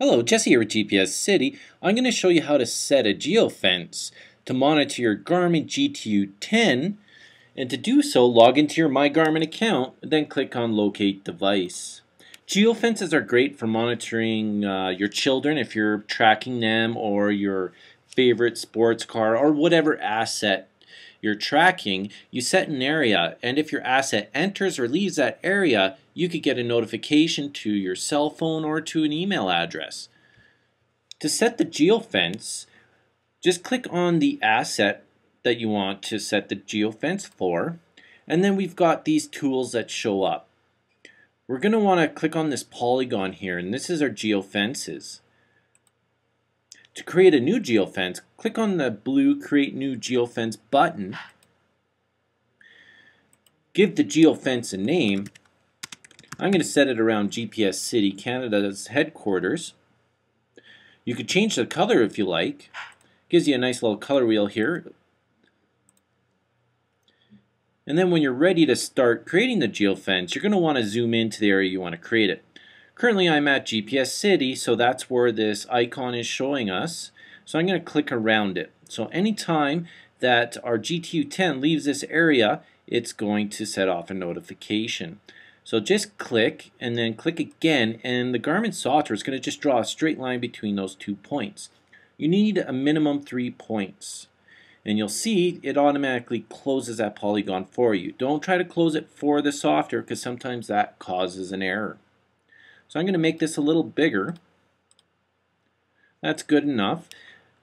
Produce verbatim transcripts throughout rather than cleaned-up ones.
Hello, Jesse here with G P S City. I'm going to show you how to set a geofence to monitor your Garmin G T U ten, and to do so, log into your My Garmin account and then click on Locate Device. Geofences are great for monitoring uh, your children if you're tracking them, or your favorite sports car, or whatever asset you're tracking. You set an area, and if your asset enters or leaves that area, you could get a notification to your cell phone or to an email address. To set the geofence, just click on the asset that you want to set the geofence for, and then we've got these tools that show up. We're going to want to click on this polygon here, and this is our geofences. To create a new geofence, click on the blue Create New Geofence button. Give the geofence a name. I'm going to set it around G P S City, Canada's headquarters. You could change the color if you like. Gives you a nice little color wheel here. And then when you're ready to start creating the geofence, you're going to want to zoom into the area you want to create it. Currently I'm at G P S City, so that's where this icon is showing us. So I'm going to click around it. So anytime that our G T U ten leaves this area, it's going to set off a notification. So just click and then click again, and the Garmin software is going to just draw a straight line between those two points. You need a minimum three points. And you'll see it automatically closes that polygon for you. Don't try to close it for the software, because sometimes that causes an error. So I'm going to make this a little bigger. That's good enough.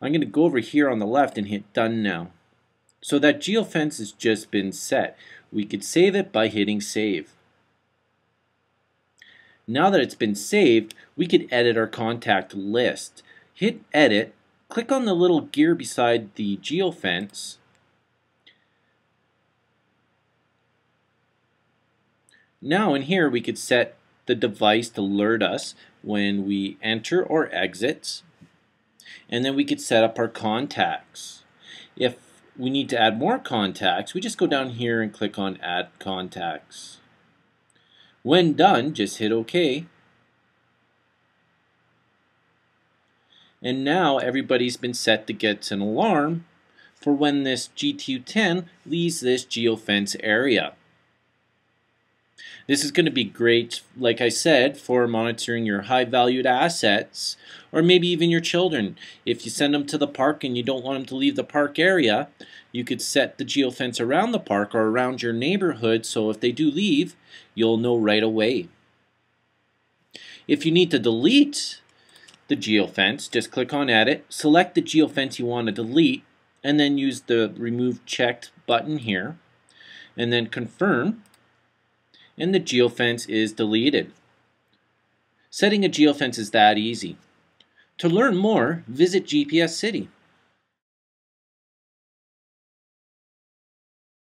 I'm going to go over here on the left and hit Done Now. So that geofence has just been set. We could save it by hitting Save. Now that it's been saved, we could edit our contact list. Hit Edit, click on the little gear beside the geofence, now in here we could set the device to alert us when we enter or exit, and then we could set up our contacts. If we need to add more contacts, we just go down here and click on Add Contacts. When done, just hit OK. And now everybody's been set to get an alarm for when this G T U ten leaves this geofence area. This is going to be great, like I said, for monitoring your high-valued assets, or maybe even your children. If you send them to the park and you don't want them to leave the park area, you could set the geofence around the park or around your neighborhood, so if they do leave, you'll know right away. If you need to delete the geofence, just click on Edit, select the geofence you want to delete, and then use the Remove Checked button here, and then confirm. And the geofence is deleted. Setting a geofence is that easy. To learn more, visit G P S City.